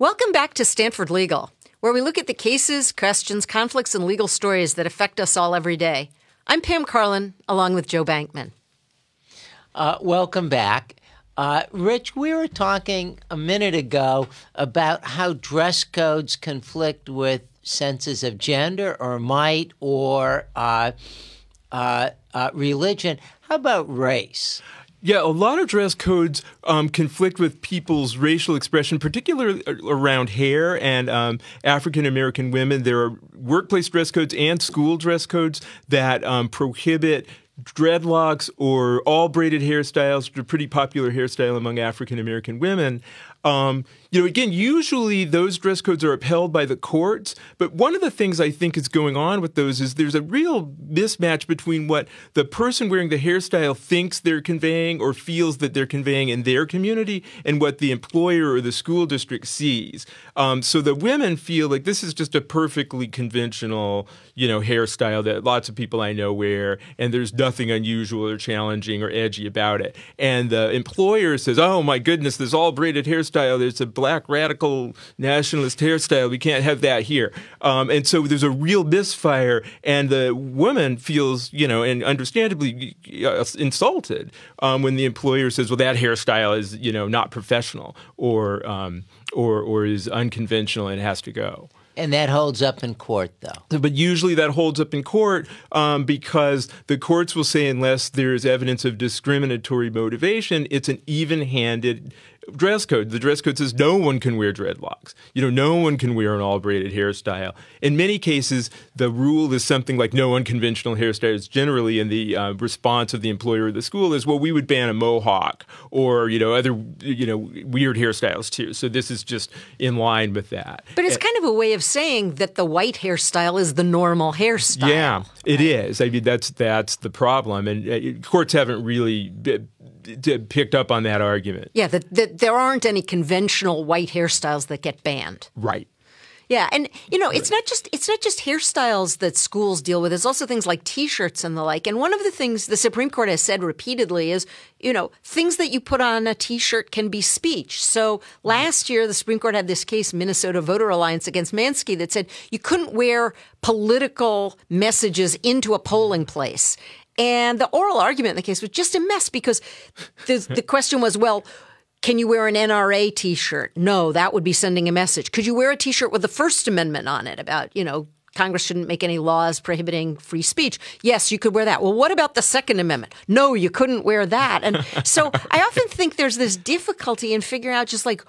Welcome back to Stanford Legal, where we look at the cases, questions, conflicts, and legal stories that affect us all every day. I'm Pam Karlan, along with Joe Bankman. Welcome back. Rich, we were talking a minute ago about how dress codes conflict with senses of gender or might or religion. How about race? Yeah, a lot of dress codes conflict with people's racial expression, particularly around hair and African-American women. There are workplace dress codes and school dress codes that prohibit dreadlocks or all braided hairstyles, which are a pretty popular hairstyle among African-American women. Again, usually those dress codes are upheld by the courts, but one of the things I think is going on with those is there's a real mismatch between what the person wearing the hairstyle thinks they're conveying or feels that they're conveying in their community and what the employer or the school district sees. So the women feel like this is just a perfectly conventional, hairstyle that lots of people I know wear, and there's nothing unusual or challenging or edgy about it. And the employer says, oh my goodness, this all braided hairstyle. There's a black radical nationalist hairstyle. We can't have that here. And so there's a real misfire, and the woman feels, and understandably insulted when the employer says, well, that hairstyle is, not professional or is unconventional and has to go. And that holds up in court, though. But usually that holds up in court because the courts will say unless there's evidence of discriminatory motivation, it's an even-handed dress code. The dress code says no one can wear dreadlocks. No one can wear an all-braided hairstyle. In many cases, the rule is something like no unconventional hairstyles generally, and the response of the employer or the school is, well, we would ban a mohawk or, other, weird hairstyles too. So this is just in line with that. But it's kind of a way of saying that the white hairstyle is the normal hairstyle. Yeah, it is. I mean, that's the problem. And courts haven't really picked up on that argument. Yeah, that there aren't any conventional white hairstyles that get banned. Right. Yeah, and it's not just hairstyles that schools deal with. It's also things like T-shirts and the like. And one of the things the Supreme Court has said repeatedly is, things that you put on a T-shirt can be speech. So last year, the Supreme Court had this case, Minnesota Voter Alliance against Mansky, that said you couldn't wear political messages into a polling place. And the oral argument in the case was just a mess because the question was, well, can you wear an NRA T-shirt? No, that would be sending a message. Could you wear a T-shirt with the First Amendment on it about, Congress shouldn't make any laws prohibiting free speech? Yes, you could wear that. Well, what about the Second Amendment? No, you couldn't wear that. And so I often think there's this difficulty in figuring out just like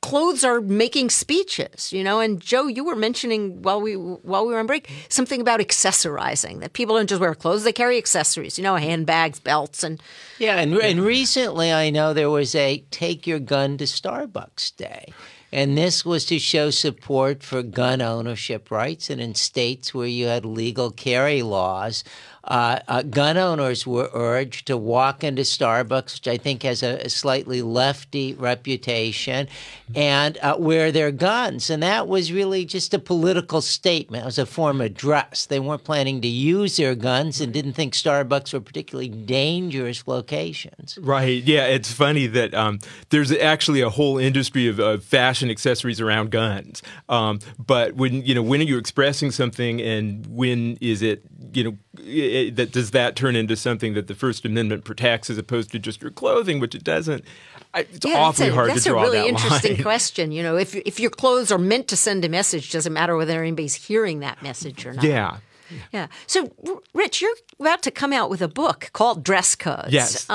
clothes are making speeches, And Joe, you were mentioning while we were on break something about accessorizing, that people don't just wear clothes, they carry accessories, handbags, belts, and and recently I know there was a Take Your Gun to Starbucks Day. And this was to show support for gun ownership rights. And in states where you had legal carry laws, gun owners were urged to walk into Starbucks, which I think has a slightly lefty reputation, and wear their guns. And that was really just a political statement. It was a form of dress. They weren't planning to use their guns and didn't think Starbucks were particularly dangerous locations. Right. Yeah, it's funny that there's actually a whole industry of fashion and accessories around guns, but when are you expressing something, and when is it does that turn into something that the First Amendment protects as opposed to just your clothing, which it doesn't? It's awfully hard to draw that line. That's a really interesting question. If your clothes are meant to send a message, doesn't matter whether anybody's hearing that message or not. Yeah. Yeah. So, Rich, you're about to come out with a book called Dress Codes. Yes.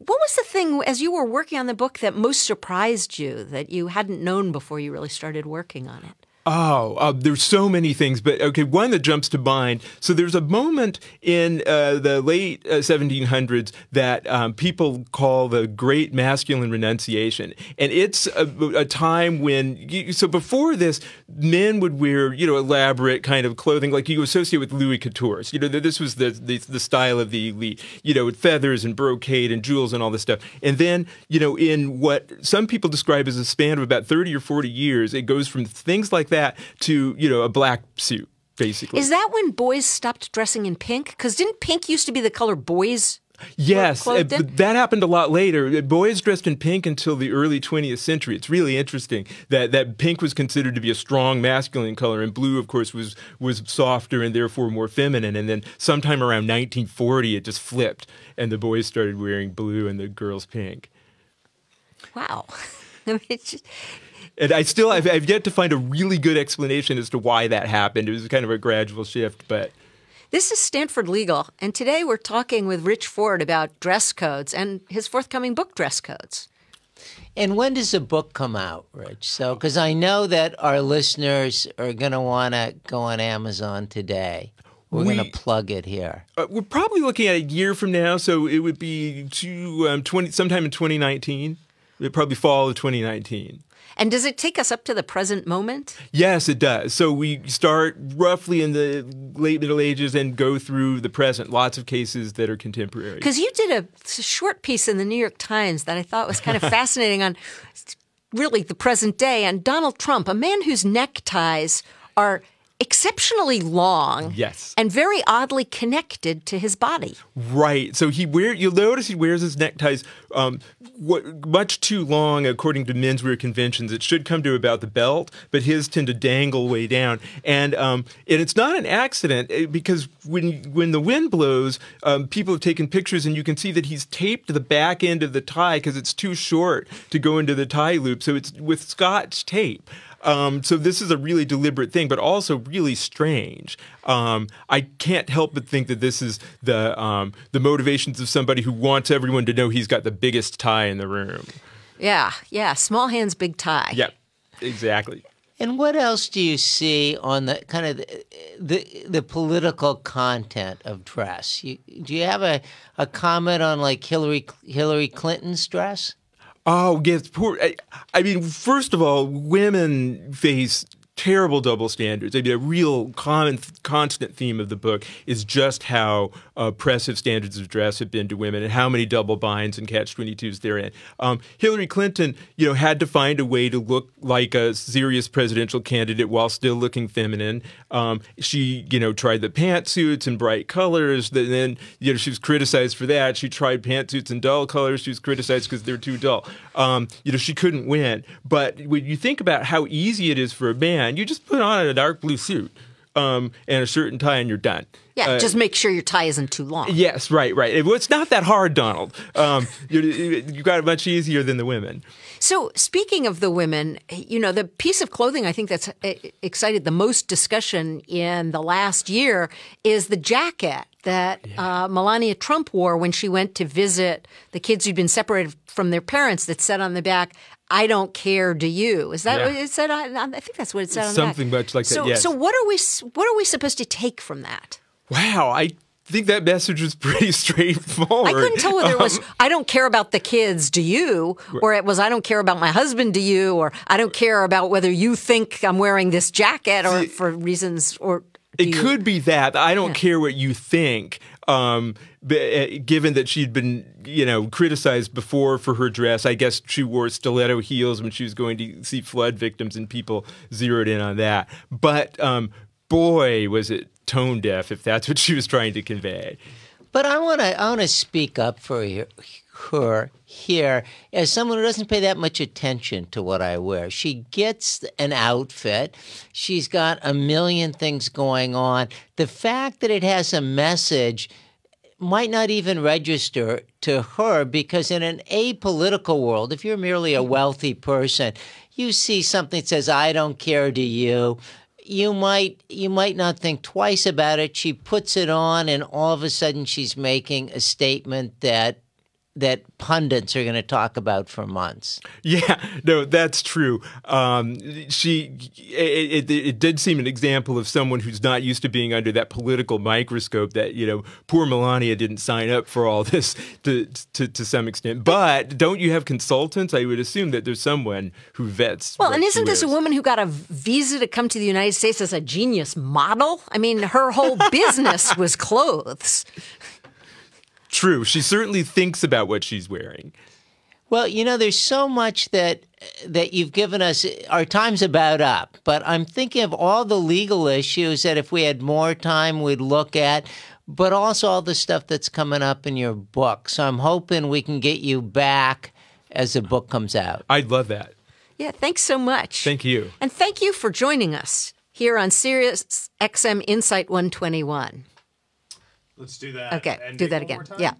What was the thing, as you were working on the book, that most surprised you, that you hadn't known before you really started working on it? Oh, there's so many things, but okay, one that jumps to mind. So there's a moment in the late 1700s that people call the Great Masculine Renunciation, and it's a time when so before this, men would wear elaborate kind of clothing like you associate with Louis Couture. This was the style of the elite, with feathers and brocade and jewels and all this stuff. And then in what some people describe as a span of about 30 or 40 years, it goes from things like that to, a black suit, basically. Is that when boys stopped dressing in pink? Because didn't pink used to be the color boys Yes, that happened a lot later. Boys dressed in pink until the early 20th century. It's really interesting that pink was considered to be a strong masculine color, and blue, of course, was softer and therefore more feminine. And then sometime around 1940, it just flipped, and the boys started wearing blue and the girls pink. Wow. And I've yet to find a really good explanation as to why that happened. It was kind of a gradual shift, but... This is Stanford Legal, and today we're talking with Rich Ford about dress codes and his forthcoming book, Dress Codes. And when does the book come out, Rich? So, because I know that our listeners are going to want to go on Amazon today. We're going to plug it here. We're probably looking at a year from now, so it would be sometime in 2019. It'd probably fall of 2019. And does it take us up to the present moment? Yes, it does. So we start roughly in the late Middle Ages and go through the present. Lots of cases that are contemporary. Because you did a short piece in The New York Times that I thought was kind of fascinating on really the present day. And Donald Trump, a man whose neckties are exceptionally long, yes, and very oddly connected to his body. Right. So you'll notice he wears his neckties much too long, according to menswear conventions. It should come to about the belt, but his tend to dangle way down. And it's not an accident, because when the wind blows, people have taken pictures, and you can see that he's taped the back end of the tie because it's too short to go into the tie loop. So it's with Scotch tape. So this is a really deliberate thing, but also really strange. I can't help but think that this is the motivations of somebody who wants everyone to know he's got the biggest tie in the room. Yeah, yeah. Small hands, big tie. Yeah, exactly. And what else do you see on the kind of the political content of dress? Do you have a comment on like Hillary Clinton's dress? Oh, yes. Poor. I mean, first of all, women face terrible double standards. I mean, a real constant theme of the book is just how oppressive standards of dress have been to women and how many double binds and catch-22s they're in. Hillary Clinton, you know, had to find a way to look like a serious presidential candidate while still looking feminine. She, you know, tried the pantsuits and bright colors. Then, you know, she was criticized for that. She tried pantsuits and dull colors. She was criticized because they're too dull. You know, she couldn't win. But when you think about how easy it is for a man, you just put on a dark blue suit and a shirt and tie, and you're done. Yeah, just make sure your tie isn't too long. Yes, right, right. It's not that hard, Donald. You got it much easier than the women. So speaking of the women, you know, the piece of clothing I think that's excited the most discussion in the last year is the jacket that Melania Trump wore when she went to visit the kids who'd been separated from their parents that said on the back, "I don't care, do you?" Is that what it said? I think that's what it said on the back. Something much like that, yes. So what are we supposed to take from that? Wow, I think that message was pretty straightforward. I couldn't tell whether it was, "I don't care about the kids, do you?" Or it was, "I don't care about my husband, do you?" Or, "I don't care about whether you think I'm wearing this jacket," or for reasons, or... It could be that. I don't care what you think. Given that she'd been, you know, criticized before for her dress, I guess she wore stiletto heels when she was going to see flood victims, and people zeroed in on that. But boy, was it tone deaf if that's what she was trying to convey. But I want to speak up for her here as someone who doesn't pay that much attention to what I wear. She gets an outfit. She's got a million things going on. The fact that it has a message might not even register to her, because in an apolitical world, if you're merely a wealthy person, you see something that says, "I don't care, do you?" You might not think twice about it. She puts it on, and all of a sudden she's making a statement that pundits are going to talk about for months. Yeah, no, that's true. It did seem an example of someone who's not used to being under that political microscope. That, you know, poor Melania didn't sign up for all this to some extent. But don't you have consultants? I would assume that there's someone who vets. Well, and isn't this a woman who got a visa to come to the United States as a genius model? I mean, her whole business was clothes. True. She certainly thinks about what she's wearing. Well, you know, there's so much that you've given us. Our time's about up, but I'm thinking of all the legal issues that if we had more time, we'd look at. but also all the stuff that's coming up in your book. So I'm hoping we can get you back as the book comes out. I'd love that. Yeah, thanks so much. Thank you. And thank you for joining us here on Sirius XM Insight 121. Let's do that. Okay, do that again. Yeah.